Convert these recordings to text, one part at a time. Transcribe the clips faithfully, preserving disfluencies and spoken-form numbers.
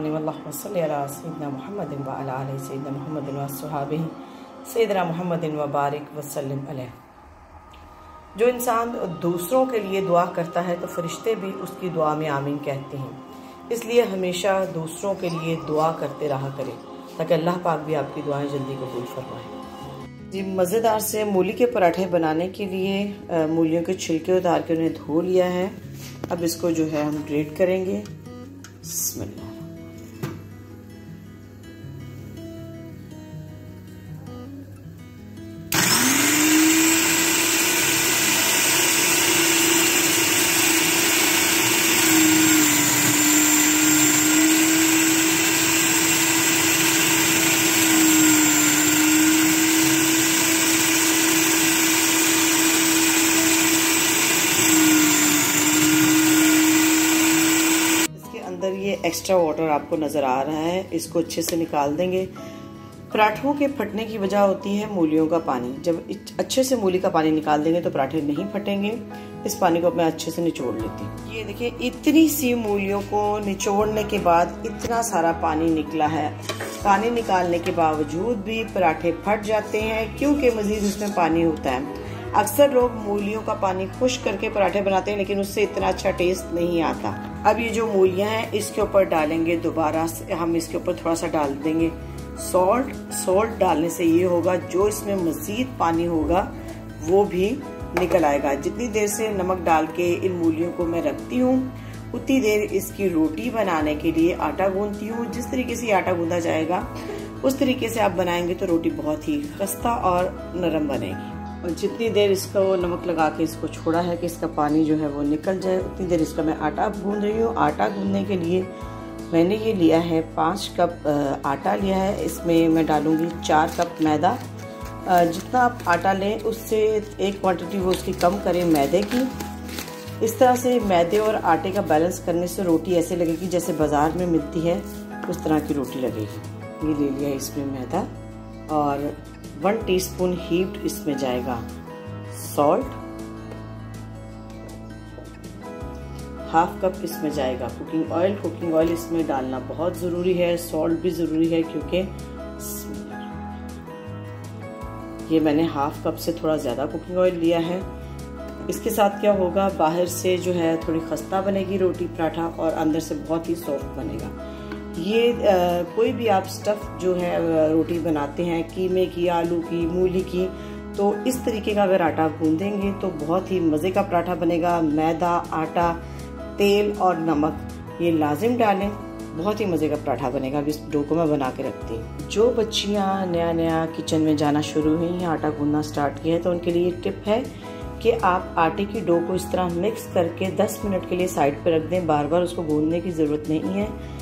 सैदना मोहम्मद सैदना मोहम्मद वसहाबी सैदना मोहम्मद वबारक वसल्लम अलैह। जो इंसान दूसरों के लिए दुआ करता है तो फरिश्ते भी उसकी दुआ में आमीन कहते हैं। इसलिए हमेशा दूसरों के लिए दुआ करते रहा करें ताकि अल्लाह पाक भी आपकी दुआएं जल्दी कबूल फरमाए। जी, मज़ेदार से मूली के पराठे बनाने के लिए मूलियों के छिलके उतार के उन्हें धो लिया है। अब इसको जो है हम ग्रेट करेंगे। बिस्मिल्लाह। एक्स्ट्रा वाटर आपको नज़र आ रहा है, इसको अच्छे से निकाल देंगे। पराठों के फटने की वजह होती है मूलियों का पानी। जब अच्छे से मूली का पानी निकाल देंगे तो पराठे नहीं फटेंगे। इस पानी को मैं अच्छे से निचोड़ लेती हूँ। ये देखिए, इतनी सी मूलियों को निचोड़ने के बाद इतना सारा पानी निकला है। पानी निकालने के बावजूद भी पराठे फट जाते हैं क्योंकि मज़ीद उसमें पानी होता है। अक्सर लोग मूलियों का पानी खुश करके पराठे बनाते हैं लेकिन उससे इतना अच्छा टेस्ट नहीं आता। अब ये जो मूलियाँ हैं इसके ऊपर डालेंगे, दोबारा हम इसके ऊपर थोड़ा सा डाल देंगे सॉल्ट। सॉल्ट डालने से ये होगा जो इसमें मज़ीद पानी होगा वो भी निकल आएगा। जितनी देर से नमक डाल के इन मूलियों को मैं रखती हूँ उतनी देर इसकी रोटी बनाने के लिए आटा गूँधती हूँ। जिस तरीके से आटा गूँधा जाएगा उस तरीके से आप बनाएंगे तो रोटी बहुत ही खस्ता और नरम बनेगी। और जितनी देर इसको नमक लगा के इसको छोड़ा है कि इसका पानी जो है वो निकल जाए, उतनी देर इसका मैं आटा गूँध रही हूँ। आटा गूँधने के लिए मैंने ये लिया है पाँच कप आटा लिया है। इसमें मैं डालूँगी चार कप मैदा। जितना आप आटा लें उससे एक क्वांटिटी वो उसकी कम करें मैदे की। इस तरह से मैदे और आटे का बैलेंस करने से रोटी ऐसे लगेगी जैसे बाज़ार में मिलती है उस तरह की रोटी लगेगी। ये ले लिया इसमें मैदा और वन टीस्पून हीप्ड इसमें जाएगा सॉल्ट, हाफ कप इसमें जाएगा कुकिंग ऑयल। कुकिंग ऑयल इसमें डालना बहुत ज़रूरी है, सॉल्ट भी ज़रूरी है क्योंकि ये मैंने हाफ कप से थोड़ा ज़्यादा कुकिंग ऑयल लिया है। इसके साथ क्या होगा, बाहर से जो है थोड़ी खस्ता बनेगी रोटी पराठा और अंदर से बहुत ही सॉफ्ट बनेगा। ये आ, कोई भी आप स्टफ़ जो है रोटी बनाते हैं कीमे की, आलू की, मूली की, तो इस तरीके का अगर आटा गूँधेंगे तो बहुत ही मज़े का पराठा बनेगा। मैदा, आटा, तेल और नमक ये लाजिम डालें, बहुत ही मज़े का पराठा बनेगा। अब इस डो को मैं बना के रखती हूँ। जो बच्चियाँ नया नया किचन में जाना शुरू हुई हैं, आटा गूँधना स्टार्ट किया है, तो उनके लिए टिप है कि आप आटे की डो को इस तरह मिक्स करके दस मिनट के लिए साइड पर रख दें। बार बार उसको गूँधने की ज़रूरत नहीं है।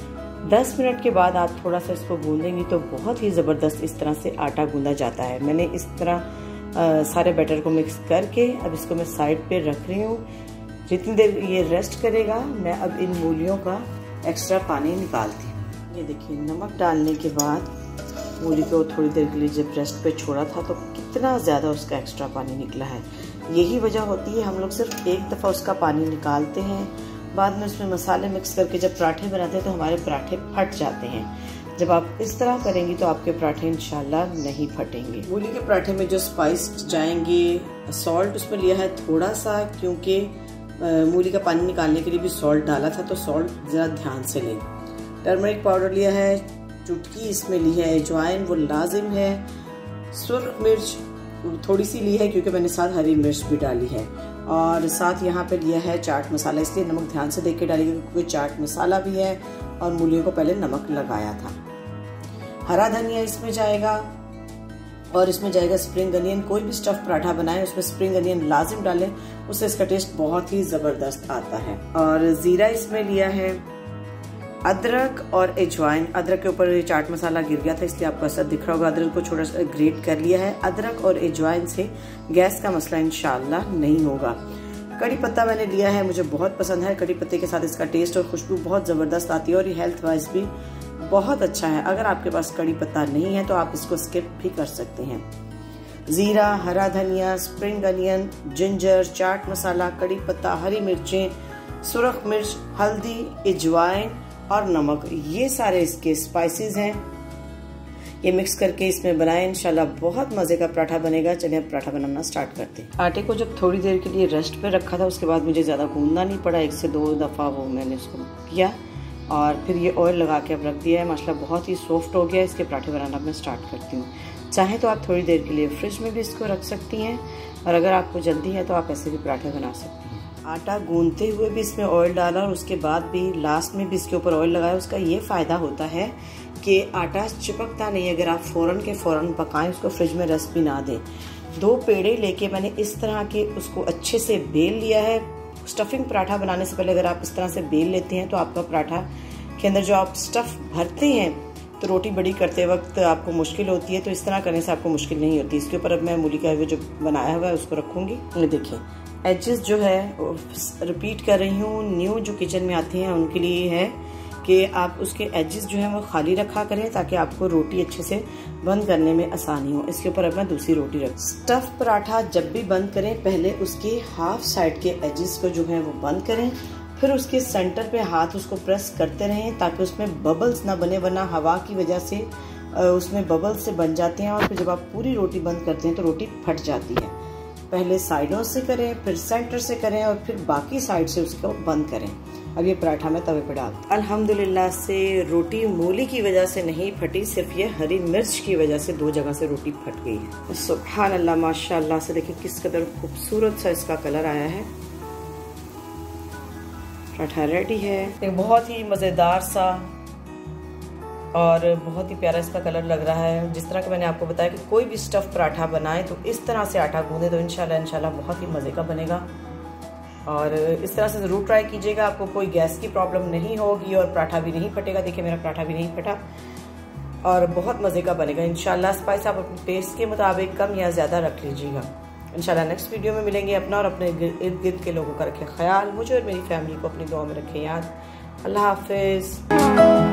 दस मिनट के बाद आप थोड़ा सा इसको गूँधेंगी तो बहुत ही ज़बरदस्त इस तरह से आटा गूँधा जाता है। मैंने इस तरह आ, सारे बैटर को मिक्स करके अब इसको मैं साइड पे रख रही हूँ। जितनी देर ये रेस्ट करेगा मैं अब इन मूलियों का एक्स्ट्रा पानी निकालती हूँ। ये देखिए, नमक डालने के बाद मूली को थोड़ी देर के लिए जब रेस्ट पे छोड़ा था तो कितना ज़्यादा उसका एक्स्ट्रा पानी निकला है। यही वजह होती है, हम लोग सिर्फ एक दफ़ा उसका पानी निकालते हैं, बाद में उसमें मसाले मिक्स करके जब पराठे बनाते हैं तो हमारे पराठे फट जाते हैं। जब आप इस तरह करेंगी तो आपके पराठे इंशाल्लाह नहीं फटेंगे। मूली के पराठे में जो स्पाइस जाएंगे, सॉल्ट उसमें लिया है थोड़ा सा क्योंकि मूली का पानी निकालने के लिए भी सॉल्ट डाला था, तो सॉल्ट ज़रा ध्यान से लें। टर्मरिक पाउडर लिया है, चुटकी इसमें ली है अजवाइन, वो लाजिम है। सुर्ख मिर्च थोड़ी सी ली है क्योंकि मैंने साथ हरी मिर्च भी डाली है। और साथ यहाँ पे लिया है चाट मसाला, इसलिए नमक ध्यान से देख के डालिए क्योंकि चाट मसाला भी है और मूलियों को पहले नमक लगाया था। हरा धनिया इसमें जाएगा और इसमें जाएगा स्प्रिंग अनियन। कोई भी स्टफ़ पराठा बनाएं उसमें स्प्रिंग अनियन लाजिम डालें, उससे इसका टेस्ट बहुत ही ज़बरदस्त आता है। और ज़ीरा इसमें लिया है, अदरक और अजवाइन। अदरक के ऊपर चाट मसाला गिर गया था इसलिए आपको असर दिख रहा होगा। अदरक को छोटा सा ग्रेट कर लिया है। अदरक और अजवाइन से गैस का मसला इंशाल्लाह नहीं होगा। कड़ी पत्ता मैंने लिया है, मुझे बहुत पसंद है। कड़ी पत्ते के साथ इसका टेस्ट और खुशबू बहुत ज़बरदस्त आती है और ये हेल्थ वाइज भी बहुत अच्छा है। अगर आपके पास कड़ी पत्ता नहीं है तो आप इसको स्किप भी कर सकते हैं। ज़ीरा, हरा धनिया, spring onion, ginger, chaat masala, कड़ी पत्ता, हरी मिर्चें, सुरख मिर्च, हल्दी, अजवाइन और नमक, ये सारे इसके स्पाइसेस हैं। ये मिक्स करके इसमें बनाएं, इंशाल्लाह बहुत मज़े का पराठा बनेगा। चलिए अब पराठा बनाना स्टार्ट करते हैं। आटे को जब थोड़ी देर के लिए रेस्ट पे रखा था, उसके बाद मुझे ज़्यादा गूंदना नहीं पड़ा, एक से दो दफ़ा वो मैंने उसको किया और फिर ये ऑयल लगा के अब रख दिया है। माशाल्लाह बहुत ही सॉफ्ट हो गया। इसके पराठे बनाना मैं स्टार्ट करती हूँ। चाहे तो आप थोड़ी देर के लिए फ्रिज में भी इसको रख सकती हैं, और अगर आपको जल्दी है तो आप ऐसे भी पराठे बना सकती हैं। आटा गूंदते हुए भी इसमें ऑयल डाला और उसके बाद भी लास्ट में भी इसके ऊपर ऑयल लगाया। उसका ये फ़ायदा होता है कि आटा चिपकता नहीं। अगर आप फ़ौरन के फ़ौरन पकाएं, उसको फ्रिज में रेस्ट भी ना दें। दो पेड़े लेके मैंने इस तरह के उसको अच्छे से बेल लिया है। स्टफिंग पराठा बनाने से पहले अगर आप इस तरह से बेल लेते हैं तो आपका पराठा के अंदर जो आप स्टफ़ भरते हैं तो रोटी बड़ी करते वक्त आपको मुश्किल होती है, तो इस तरह करने से आपको मुश्किल नहीं होती। इसके ऊपर अब मैं मूली का जो बनाया हुआ है उसको रखूँगी। ये देखिए एजेस जो है रिपीट कर रही हूँ, न्यू जो किचन में आती हैं उनके लिए है कि आप उसके एजेस जो हैं वो खाली रखा करें ताकि आपको रोटी अच्छे से बंद करने में आसानी हो। इसके ऊपर अब मैं दूसरी रोटी रख। स्टफ पराठा जब भी बंद करें पहले उसकी हाफ साइड के एजेस को जो है वो बंद करें, फिर उसके सेंटर पे हाथ उसको प्रेस करते रहें ताकि उसमें बबल्स ना बने, वरना हवा की वजह से उसमें बबल्स से बन जाते हैं और फिर जब आप पूरी रोटी बंद करते हैं तो रोटी फट जाती है। पहले साइडों से करें, फिर सेंटर से करें और फिर बाकी साइड से उसको बंद करें। अब ये पराठा मैं तवे पर डाल। अल्हम्दुलिल्लाह से रोटी मूली की वजह से नहीं फटी, सिर्फ ये हरी मिर्च की वजह से दो जगह से रोटी फट गई है। सुभान अल्लाह, माशाल्लाह से देखिए किस कदर खूबसूरत सा इसका कलर आया है। पराठा रेडी है। एक बहुत ही मज़ेदार सा और बहुत ही प्यारा इसका कलर लग रहा है। जिस तरह कि मैंने आपको बताया कि कोई भी स्टफ़ पराठा बनाए तो इस तरह से आटा गूंदे तो इंशाल्लाह इंशाल्लाह बहुत ही मज़े का बनेगा। और इस तरह से ज़रूर ट्राई कीजिएगा, आपको कोई गैस की प्रॉब्लम नहीं होगी और पराठा भी नहीं फटेगा। देखिए मेरा पराठा भी नहीं फटा और बहुत मज़े का बनेगा इंशाल्लाह। स्पाइस आप अपने टेस्ट के मुताबिक कम या ज़्यादा रख लीजिएगा। इंशाल्लाह नेक्स्ट वीडियो में मिलेंगे। अपना और अपने इर्द गिर्द के लोगों का रखें ख्याल। मुझे और मेरी फैमिली को अपनी दुआ में रखें याद। अल्लाह हाफिज़।